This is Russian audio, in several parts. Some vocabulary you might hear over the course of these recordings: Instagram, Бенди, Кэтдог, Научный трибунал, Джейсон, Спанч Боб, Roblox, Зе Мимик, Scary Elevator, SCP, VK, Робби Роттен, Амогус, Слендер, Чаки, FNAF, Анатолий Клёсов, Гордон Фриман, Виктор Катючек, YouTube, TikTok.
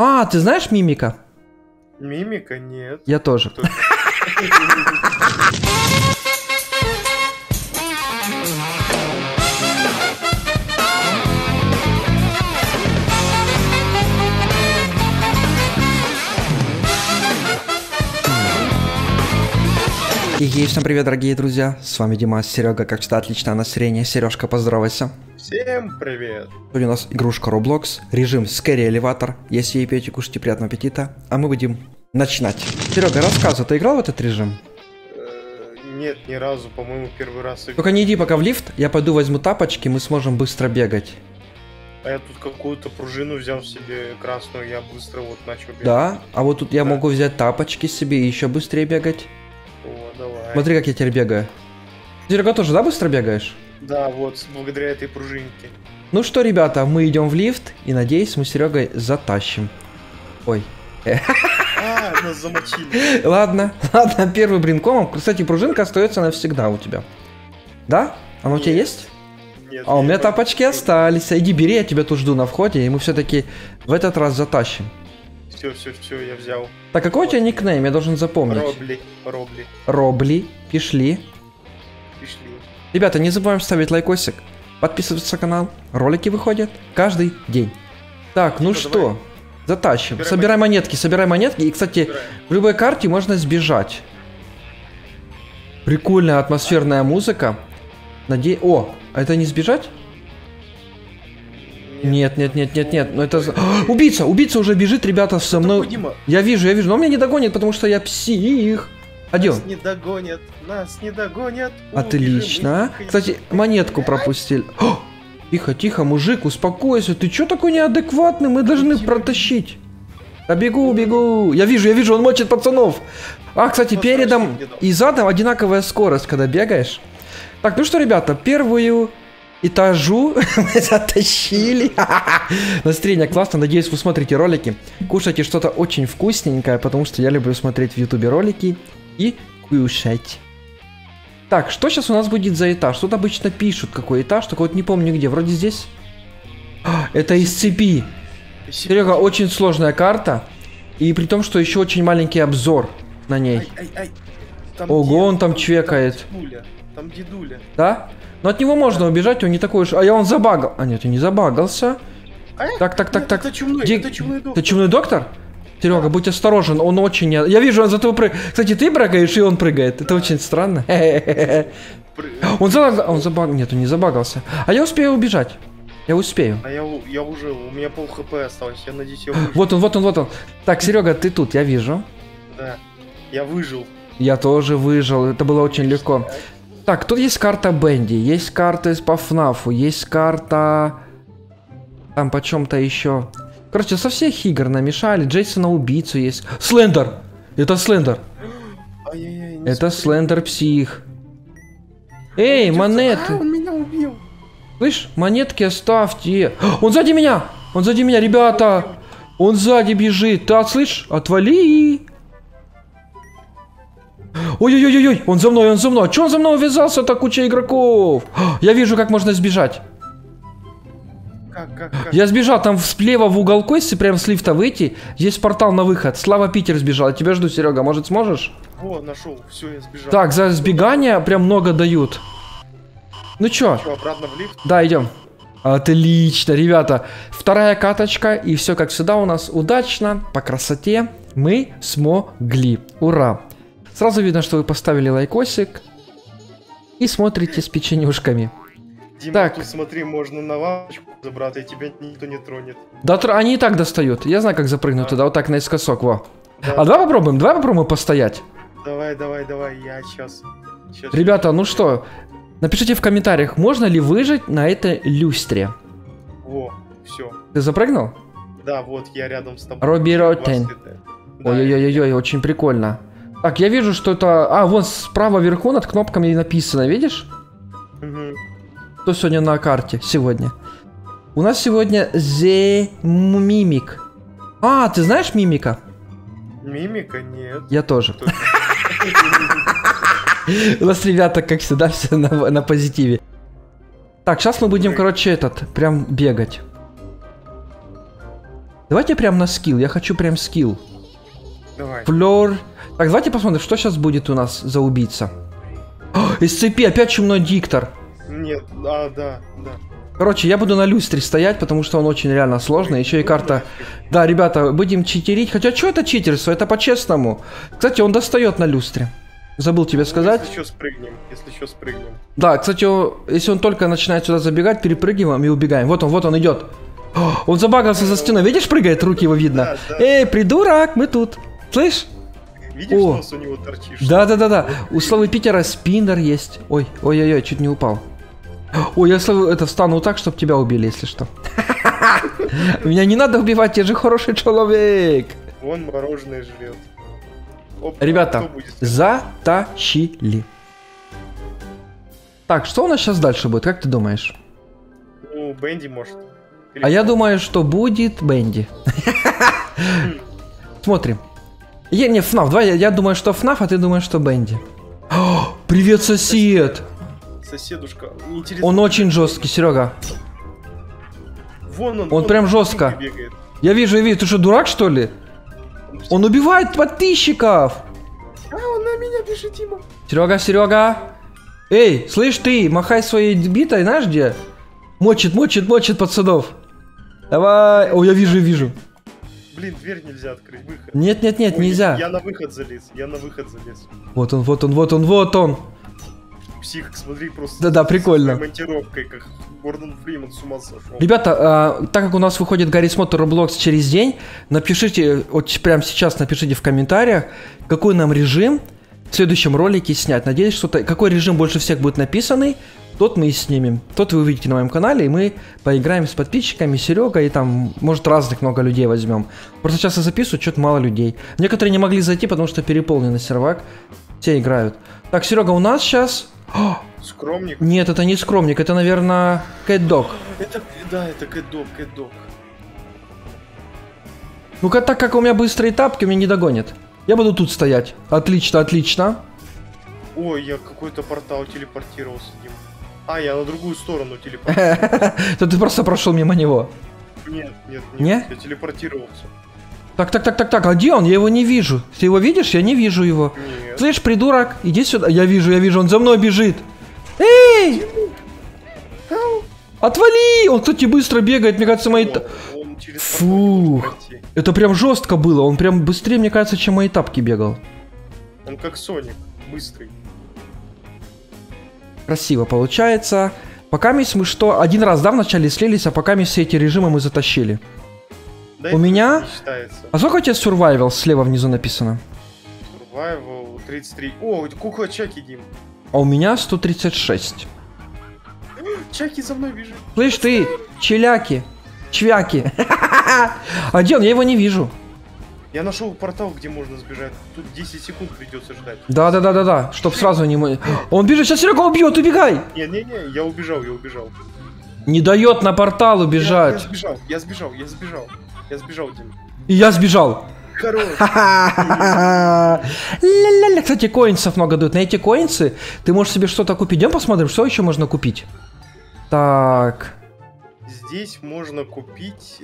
А, ты знаешь Мимика? Мимика? Нет. Я тоже. И всем привет, дорогие друзья, с вами Дима, Серега, как всегда, отличное настроение. Сережка, поздоровайся. Всем привет. Сегодня у нас игрушка Roblox, режим Scary Elevator. Если ей пьете, кушайте, приятного аппетита. А мы будем начинать. Серега, рассказывай, ты играл в этот режим? Нет, ни разу, по-моему, первый раз играл. Только не иди пока в лифт, я пойду возьму тапочки, мы сможем быстро бегать. А я тут какую-то пружину взял себе красную, я быстро вот начал бегать. Да, а вот тут я могу взять тапочки себе и еще быстрее бегать. Давай. Смотри, как я теперь бегаю. Серега, тоже, да, быстро бегаешь? Да, вот, благодаря этой пружинке. Ну что, ребята, мы идем в лифт, и, надеюсь, мы с Серегой затащим. Ой. Нас замочили. Ладно, ладно, первый бринком. Кстати, пружинка остается навсегда у тебя. Да? Она у тебя есть? Нет. А у меня тапочки остались. Иди, бери, я тебя тут жду на входе, и мы все-таки в этот раз затащим. Все, я взял. Так, какой у тебя никнейм? Я должен запомнить. Робли. Пишли. Ребята, не забываем ставить лайкосик. Подписываться на канал. Ролики выходят каждый день. Так, ну что, давай. Затащим. Собирай монетки. И, кстати, в любой карте можно сбежать. Прикольная атмосферная музыка. Надеюсь... О, а это не сбежать? Нет. Ну это... Убийца уже бежит, ребята, со мной. Я вижу, но он меня не догонит, потому что я псих. Адьё. Нас не догонят. Отлично. Кстати, монетку пропустили. Тихо, мужик, успокойся. Ты чё такой неадекватный? Мы должны протащить. Да бегу. Я вижу, он мочит пацанов. А, кстати, передом и задом одинаковая скорость, когда бегаешь. Так, ну что, ребята, первую... этажу мы затащили. Настроение классно, надеюсь, вы смотрите ролики. Кушайте что-то очень вкусненькое, потому что я люблю смотреть в ютубе ролики и кушать. Так, что сейчас у нас будет за этаж? Тут обычно пишут, какой этаж, только вот не помню где, вроде здесь. Это SCP. Серега, очень сложная карта. И при том, что еще очень маленький обзор на ней. Ого, он там чвекает. Там дедуля. Да? Но от него можно убежать, он не такой уж... А я он забагал. А нет, он не забагался. Так. Это чумной доктор? Серега, да. Будь осторожен, он очень... Я вижу, он за тобой прыгает. Кстати, ты прыгаешь, и он прыгает. Да. Это очень странно. Он забагал... Нет, он не забагался. А я успею убежать. Я успею. А я уже... У меня пол хп осталось. Я надеюсь, я выжил. Вот он. Так, Серега, ты тут, я вижу. Да, я выжил. Я тоже выжил, это было очень легко. Так, тут есть карта Бенди, есть карта по FNAF, есть карта... Там по чем-то еще... Короче, со всех игр намешали. Джейсона убийцу есть. Слендер! Это Слендер. Это Слендер псих. Эй, монеты! Он меня убил. Слышь, монетки оставьте. Он сзади меня, ребята! Он сзади бежит. Ты слышишь? Отвали! Ой-ой-ой, он за мной. Че он за мной увязался, так куча игроков? Я вижу, как можно сбежать. Как? Я сбежал, там слева в уголку, если прям с лифта выйти, есть портал на выход. Слава Питер сбежал, я тебя жду, Серега, может сможешь? О, нашел, все, я сбежал. Так, за сбегание прям много дают. Ну че? Обратно в лифт? Да, идем. Отлично, ребята. Вторая каточка, и все как всегда у нас удачно, по красоте. Мы смогли, ура. Сразу видно, что вы поставили лайкосик и смотрите с печенюшками. Дима, так. Тут смотри, можно на лавочку забраться, и тебя никто не тронет. Да, они и так достают. Я знаю, как запрыгнуть туда, вот так наискосок, во. Да. А давай попробуем постоять. Давай, я сейчас. Ребята, ну что, напишите в комментариях, можно ли выжить на этой люстре. Во, все. Ты запрыгнул? Да, вот, я рядом с тобой. Робби Роттен. Ой-ой-ой, очень прикольно. Так, я вижу, что это... А, вон справа вверху над кнопками написано, видишь? Кто сегодня на карте? Сегодня. У нас сегодня Зе Мимик. А, ты знаешь Мимика? Мимика? Нет. Я тоже. У нас, ребята, как всегда, все на позитиве. Так, сейчас мы будем, короче, прям бегать. Давайте прям на скилл. Я хочу прям скилл. Давай. Флёр. Так, давайте посмотрим, что сейчас будет у нас за убийца. О, SCP, опять чумной диктор. Нет, да. Короче, я буду на люстре стоять, потому что он очень реально сложный. Еще и карта... Да, ребята, будем читерить. Хотя, что это читерство? Это по-честному. Кстати, он достает на люстре. Забыл тебе сказать. Если еще спрыгнем, Да, кстати, если он только начинает сюда забегать, перепрыгиваем и убегаем. Вот он идет. О, он забагался за стеной. Видишь, прыгает, руки его видно. Да. Эй, придурак, мы тут. Слышь? Видишь, нос у него торчишь. Да. У Славы Питера спиннер есть. Ой, чуть не упал. Ой, я встану так, чтобы тебя убили, если что. Меня не надо убивать, я же хороший человек. Он мороженое жрет. Ребята, затащили. Так, что у нас сейчас дальше будет, как ты думаешь? Ну, Бенди может. А я думаю, что будет Бенди. Смотрим. Не, FNAF, давай, я думаю, что FNAF, а ты думаешь, что Бенди. Привет, сосед. Соседушка. Он очень жесткий, Серега. Вон он прям жестко. Я вижу. Ты что, дурак, что ли? Он убивает подписчиков. А, он на меня пишет, Тима. Серега. Эй, слышь ты, махай своей битой, знаешь где? Мочит пацанов. Давай. О, я вижу. Блин, дверь нельзя открыть, выход. Нет, ой, нельзя. Я на выход залез, Вот он. Псих, смотри, просто... Да, прикольно. С монтировкой, как Гордон Фриман с ума сошел. Ребята, так как у нас выходит Гарри Смотр Roblox через день, напишите, вот прямо сейчас напишите в комментариях, какой нам режим в следующем ролике снять. Надеюсь, что какой режим больше всех будет написанный, тот мы и снимем. Тот вы увидите на моем канале, и мы поиграем с подписчиками, Серега, и там, может, разных много людей возьмем. Просто сейчас я записываю, что-то мало людей. Некоторые не могли зайти, потому что переполненный сервак. Все играют. Так, Серега, у нас сейчас... Скромник? Нет, это не скромник, это, наверное, Кэтдог. Это Кэтдог. Ну-ка, так как у меня быстрые тапки, меня не догонят. Я буду тут стоять. Отлично. Ой, я какой-то портал телепортировался. А, я на другую сторону телепортировался. Ты просто прошел мимо него. Нет, я телепортировался. Так, а где он? Я его не вижу. Ты его видишь? Я не вижу его. Нет. Слышь, придурок, иди сюда. Я вижу, он за мной бежит. Эй! Отвали! Он, кстати, быстро бегает, мне кажется, мои... Фух. Это прям жестко было. Он прям быстрее, мне кажется, чем мои тапки бегал. Он как Соник. Быстрый. Красиво получается. Пока мы что? Один раз, да, вначале слились, а пока все эти режимы мы затащили. Да, у меня... А сколько у тебя survival слева внизу написано? Survival 33. О, кукла Чаки, Дим. А у меня 136. Чаки за мной бежит. Слышь ты, чвяки. А где он? Я его не вижу. Я нашел портал, где можно сбежать. Тут 10 секунд придется ждать. Да, чтоб сразу не... Он бежит, сейчас Серега убьет, убегай! Не, я убежал. Не дает на портал убежать. Я сбежал. Я сбежал. Хорош. Кстати, коинсов много дают. На эти коинсы ты можешь себе что-то купить. Идем посмотрим, что еще можно купить. Так. Здесь можно купить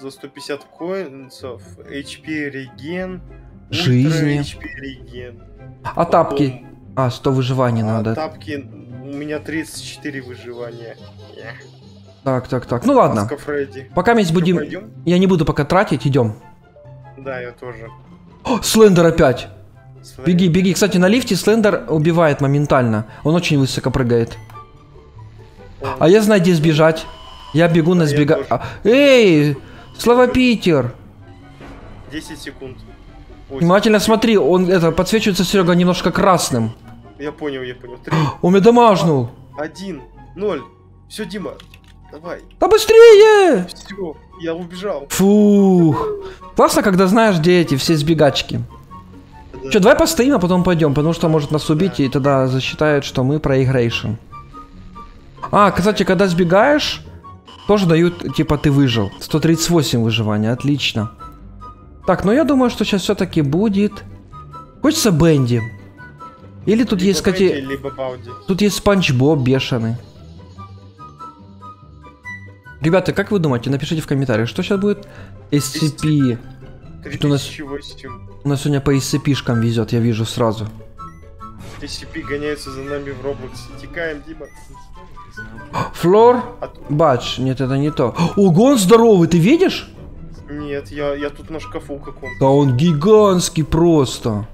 за 150 коинсов HP реген. Жизни. HP реген. А тапки? 100 выживаний надо. Тапки, у меня 34 выживания. Так. Ну ладно. Пока мы будем... Пойдем? Я не буду пока тратить, идем. Да, я тоже. О, Слендер опять. Беги. Кстати, на лифте Слендер убивает моментально. Он очень высоко прыгает. А я знаю, где сбежать. Я бегу на сбегаю. Эй, Слава Питер. 10 секунд. 8. Внимательно смотри, он подсвечивается, Серега, немножко красным. Я понял. 3. Он меня дамажнул. 1, 0. Все, Дима. Давай. Да быстрее! Все, я убежал. Фух. Классно, когда знаешь, где эти все сбегачки. Да. Че, давай постоим, а потом пойдем, потому что может нас убить, да. И тогда засчитают, что мы проигрейшим. А, кстати, когда сбегаешь, тоже дают, типа, ты выжил. 138 выживания, отлично. Так, ну я думаю, что сейчас все-таки будет... Хочется Бенди. Или тут либо есть, кстати... Бенди, либо Бауди. Тут есть Спанч Боб бешеный. Ребята, как вы думаете, напишите в комментариях, что сейчас будет? SCP. У нас сегодня по SCP-шкам везет, я вижу сразу. SCP гоняются за нами в Roblox. Текаем, Дима. Флор? Бач, нет, это не то. Ого, он здоровый, ты видишь? Нет, я тут на шкафу каком-то. Да он гигантский просто.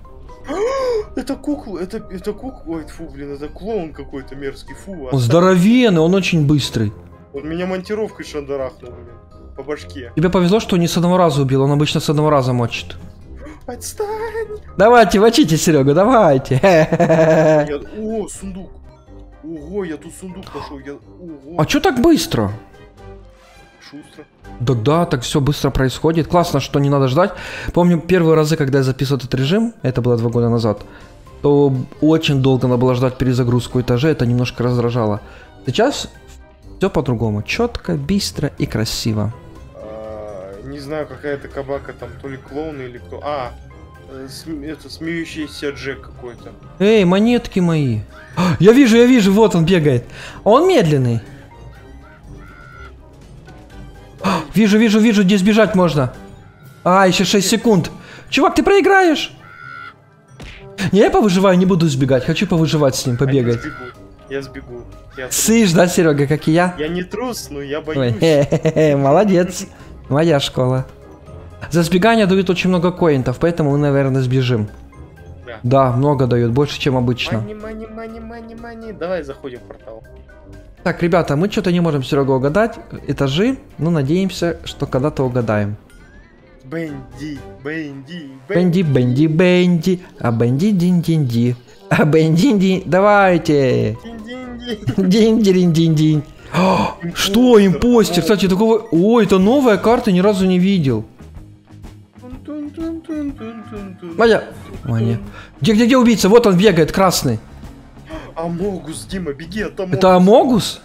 Это кукла, это кукла, ой, фу, блин, это клоун какой-то мерзкий, фу. Он здоровенный, он очень быстрый. Он меня монтировкой шандарахнул, блин, по башке. Тебе повезло, что не с одного раза убил, он обычно с одного раза мочит. Отстань. Давайте, мочите, Серега, давайте. О, сундук. Ого, я тут сундук пошел. А чё так быстро? Шустро. Да-да, так все быстро происходит. Классно, что не надо ждать. Помню, первые разы, когда я записывал этот режим, это было 2 года назад, то очень долго надо было ждать перезагрузку этажа, это немножко раздражало. Сейчас все по-другому. Четко, быстро и красиво. Не знаю, какая-то кабака там, то ли клоун или кто. А, это смеющийся Джек какой-то. Эй, монетки мои. Я вижу, вот он бегает. Он медленный. Вижу, вижу, вижу, где сбежать можно. А, еще 6 секунд. Чувак, ты проиграешь. Не, я повыживаю, не буду сбегать. Хочу повыживать с ним, побегать. Я сбегу. Слышь, да, Серега, как и я? Я не трус, но я боюсь. Молодец. Моя школа. За сбегание дают очень много коинтов, поэтому мы, наверное, сбежим. Да, много дают, больше, чем обычно. Мани. Давай заходим в портал. Так, ребята, мы что-то не можем, Серега, угадать этажи, но надеемся, что когда-то угадаем. Бенди. А бенди динь-динь-ди. А бенди-динь-динь. Давайте. Динь-динь-динь-динь. Что, импостер? Кстати, такого... Ой, это новая карта, ни разу не видел. Маня. Где убийца? Вот он бегает, красный. Амогус, Дима, беги от Амогуса. Это Амогус?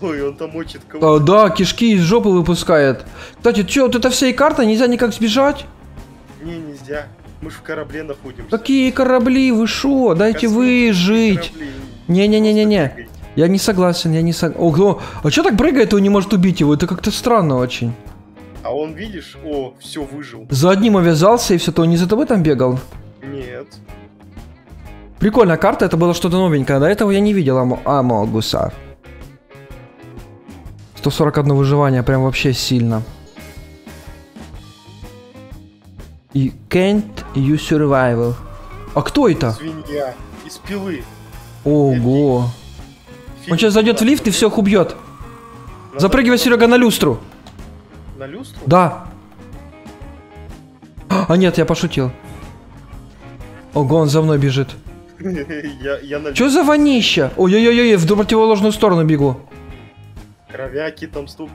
Ой, он там мочит кого-то. Да, кишки из жопы выпускает. Кстати, что, вот это вся и карта, нельзя никак сбежать? Не, нельзя. Мы ж в корабле находимся. Какие корабли, вы шо? Дайте выжить. Не-не-не-не-не. Я не согласен, я не согласен. Ого, а что так прыгает, он не может убить его? Это как-то странно очень. А он, видишь, о, все, выжил. За одним увязался и все, то он не за тобой там бегал? Нет. Прикольная карта, это было что-то новенькое. До этого я не видел Амогуса. 141 выживание, прям вообще сильно. И can't you survive. А кто это? Свинья из пилы. Ого. Он сейчас зайдет в лифт и всех убьет. Запрыгивай, Серега, на люстру. На люстру? Да. А нет, я пошутил. Ого, он за мной бежит. Чё за вонища? Ой-ой-ой, в противоположную сторону бегу. Кровяки там столько,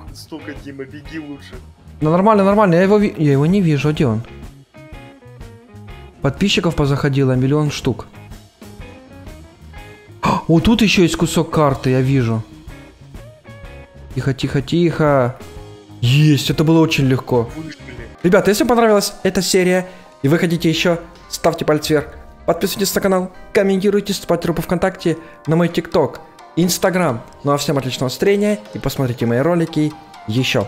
Дима, беги лучше. Ну нормально, нормально, я его не вижу, где он? Подписчиков позаходило 1 миллион штук. О, тут еще есть кусок карты, я вижу. Тихо, тихо, тихо. Есть, это было очень легко. Ребята, если вам понравилась эта серия и вы хотите еще, ставьте палец вверх. Подписывайтесь на канал, комментируйте, вступайте в группу ВКонтакте, на мой TikTok, Instagram. Ну а всем отличного настроения и посмотрите мои ролики еще.